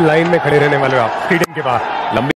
line में खड़े रहने वाले हो आप स्टेडियम के बाहर लंबी